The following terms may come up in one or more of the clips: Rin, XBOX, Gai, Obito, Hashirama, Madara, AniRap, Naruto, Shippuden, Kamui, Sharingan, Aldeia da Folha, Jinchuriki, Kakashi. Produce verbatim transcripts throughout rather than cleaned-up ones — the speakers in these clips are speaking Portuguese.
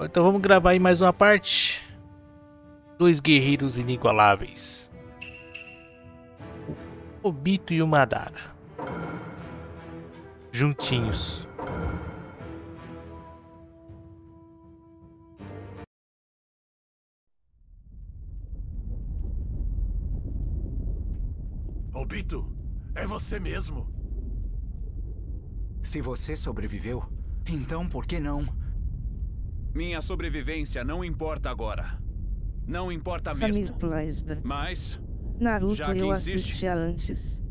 Então vamos gravar aí mais uma parte. Dois guerreiros inigualáveis. O Obito e o Madara. Juntinhos. Obito, é você mesmo. Se você sobreviveu, então por que não? Minha sobrevivência não importa agora. Não importa mesmo. Mas... Naruto já que eu existe, assistia antes.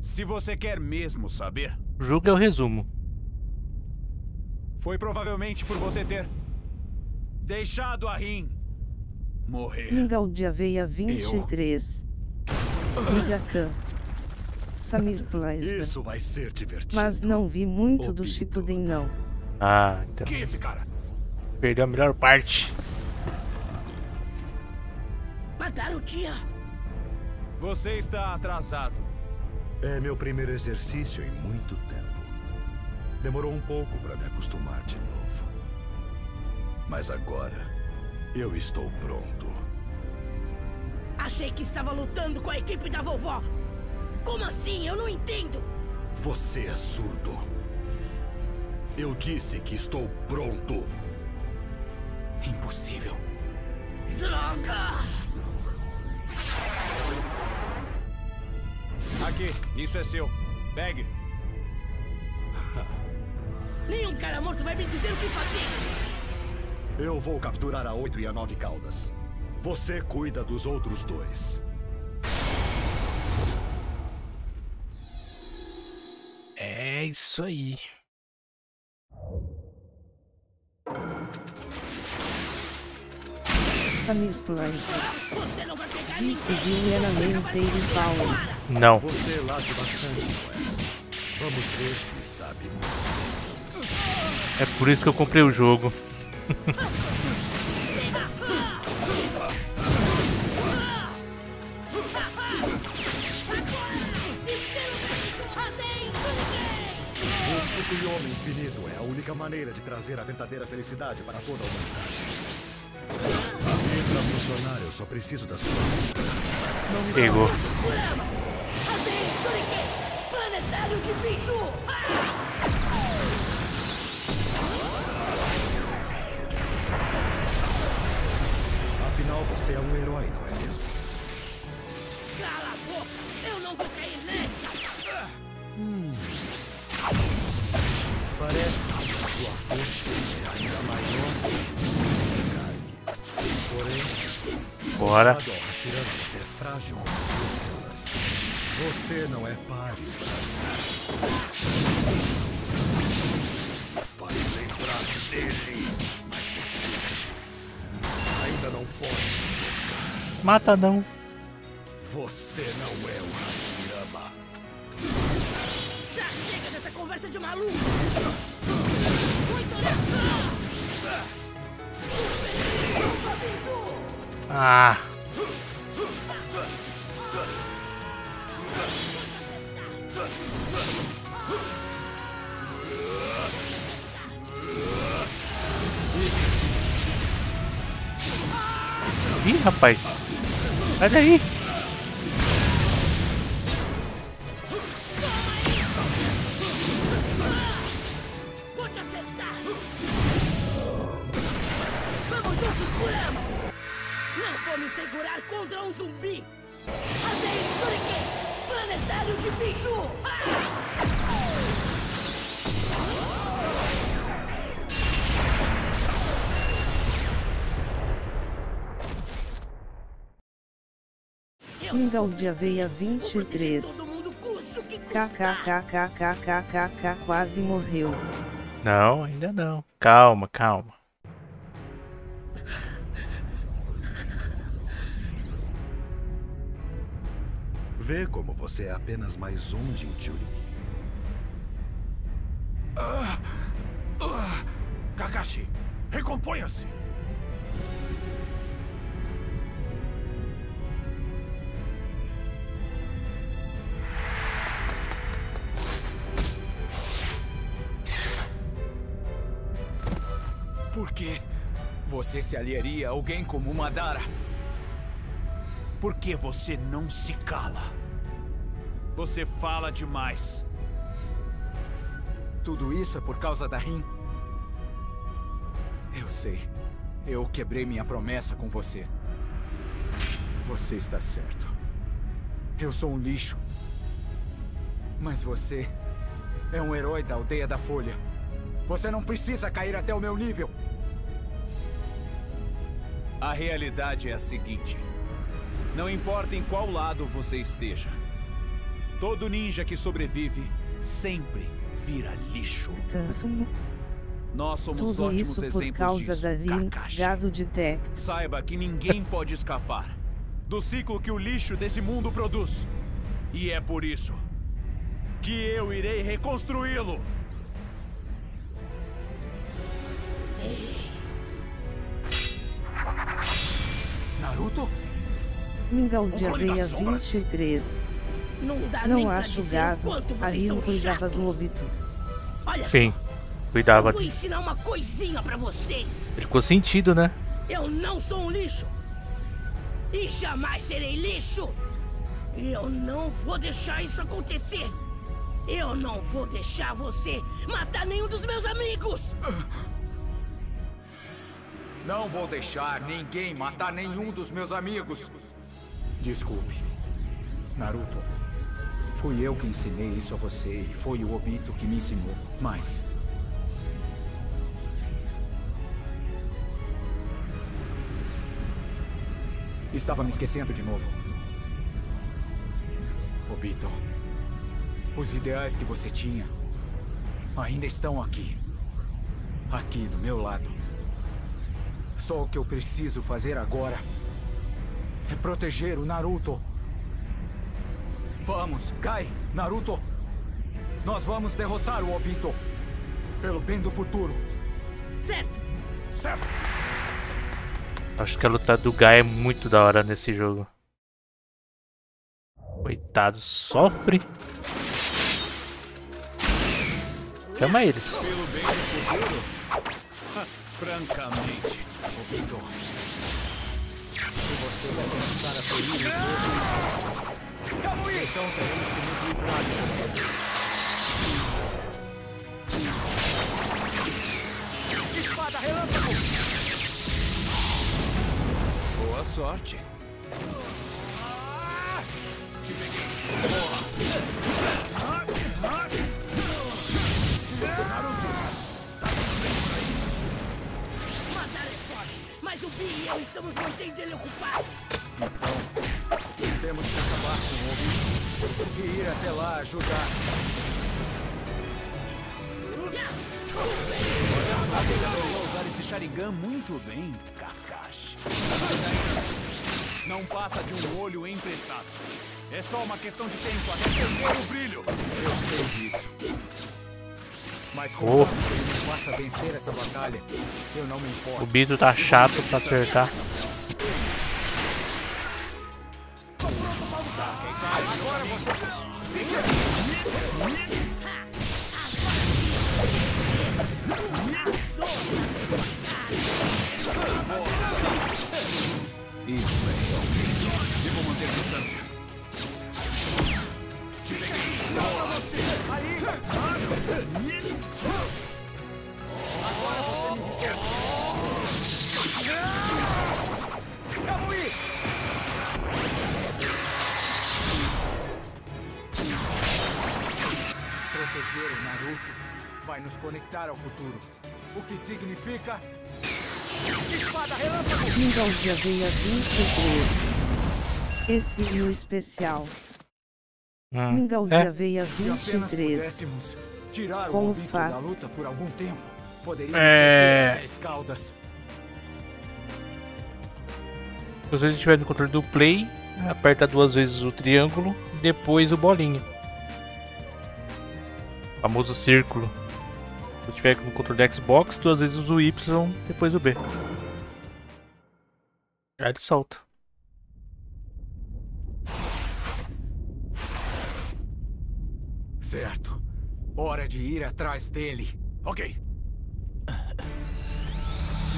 Se você quer mesmo saber... Julga o resumo. Foi provavelmente por você ter... deixado a Rin... morrer. Ingaudia Veia vinte e três. Eu... Samir Plaisba. Isso vai ser divertido. Mas não vi muito Obito. Do Shippuden, não. Ah, então... Que esse cara? Perdeu a melhor parte. Mataram o dia. Você está atrasado. É meu primeiro exercício em muito tempo. Demorou um pouco para me acostumar de novo. Mas agora, eu estou pronto. Achei que estava lutando com a equipe da vovó. Como assim? Eu não entendo. Você é surdo. Eu disse que estou pronto. Impossível. Droga! Aqui, isso é seu. Pegue. Nenhum cara morto vai me dizer o que fazer. Eu vou capturar a oito e a nove caudas. Você cuida dos outros dois. É isso aí. Você não vai pegar ninguém. Não. Você late bastante, não é? Vamos ver se sabe. É por isso que eu comprei o jogo. O homem infinito é a única maneira de trazer a verdadeira felicidade para toda a humanidade. Para funcionar, eu só preciso da sua. Pegou. Planetário de bicho. Afinal, você é um herói, não é mesmo? Cala a boca! Eu não vou cair nessa! Hum. Parece que a sua força é ainda maior. Bora. Você é frágil. Você não é páreo. Vai lembrar dele. Mas você ainda não pode jogar. Mata não. Você não é o Hashirama. Já chega dessa conversa de maluco. Muito legal. Ah. Ih, rapaz. Sai daí. Segurar contra um zumbi. Azei Shuriken, planetário de bicho. Ingaudia Veia vinte e três. KKKKKKKK quase morreu. Não, ainda não. Calma, calma. Vê como você é apenas mais um Jinchuriki. Ah, ah, Kakashi, recomponha-se! Por que você se aliaria a alguém como Madara? Por que você não se cala? Você fala demais. Tudo isso é por causa da Rin? Eu sei. Eu quebrei minha promessa com você. Você está certo. Eu sou um lixo. Mas você é um herói da Aldeia da Folha. Você não precisa cair até o meu nível. A realidade é a seguinte. Não importa em qual lado você esteja. Todo ninja que sobrevive sempre vira lixo. Nós somos Tudo ótimos isso exemplos por causa disso, da Rin, gado de tech. Saiba que ninguém pode escapar do ciclo que o lixo desse mundo produz. E é por isso que eu irei reconstruí-lo. Naruto? Mingau de Aldeia vinte e três. Não, dá Não nem acho gado, a Rin cuidava do Obito. Olha Sim. Só. Cuidava. Eu vou ensinar uma coisinha pra vocês. Ele ficou sentido, né? Eu não sou um lixo. E jamais serei lixo. E eu não vou deixar isso acontecer. Eu não vou deixar você matar nenhum dos meus amigos. Não vou deixar ninguém matar nenhum dos meus amigos. Desculpe, Naruto. Fui eu que ensinei isso a você e foi o Obito que me ensinou. Mas... estava me esquecendo de novo. Obito, os ideais que você tinha ainda estão aqui. Aqui do meu lado. Só o que eu preciso fazer agora é proteger o Naruto. Vamos, Gai, Naruto. Nós vamos derrotar o Obito. Pelo bem do futuro. Certo. Certo. Acho que a luta do Gai é muito da hora nesse jogo. Coitado, sofre. Chama eles. Pelo bem do futuro? Ha, francamente, Obito. Se você vai começar a ferir os outros, Kamui! Então teremos que nos livrar de você. Espada relâmpago! Boa sorte. Naruto, tá bem por aí. Madara é forte, mas o Bi e eu estamos mantendo ele ocupado. Então, temos que acabar com o Obito e ir até lá ajudar. Olha só, esse Sharingan muito bem, Kakashi. Não passa de um olho emprestado. É só uma questão de tempo até perder o brilho. Eu sei disso. Mas como oh. ele passa a vencer essa batalha, eu não me importo. O Obito tá chato pra acertar. Agora você... Isso é realmente. Devo manter a distância. Agora você me desperta. Kamui! Proteger o Naruto vai nos conectar ao futuro. O que significa... Espada relâmpago! Aldeia vinte e três. Esse é o especial. Hum. Aldeia é. vinte e três. Tirar Como o faz? Da luta por algum tempo, é... Se você estiver no controle do play, aperta duas vezes o triângulo e depois o bolinho. O famoso círculo. Se tiver no controle do Xbox, duas vezes usa o Y, depois o B. Aí ele solta. Certo. Hora de ir atrás dele. Ok.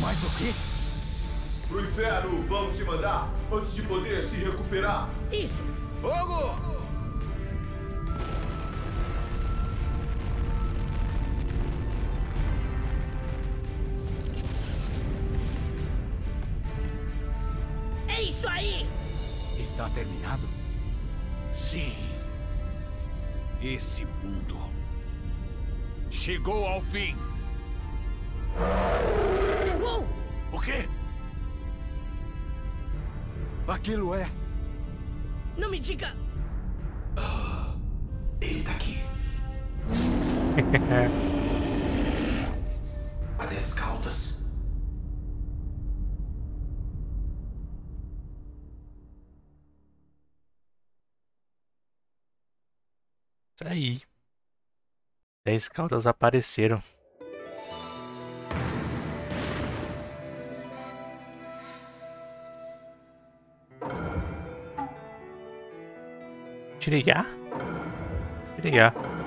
Mas o quê? Pro inferno, vamos te mandar antes de poder se recuperar. Isso. Fogo! É isso aí! Está terminado? Sim. Esse mundo chegou ao fim. Uou! O quê? Aquilo é... Não me diga... Ah, ele tá aqui. A dez caudas. Isso aí. Dez caudas apareceram. Tirigar? Tirigar.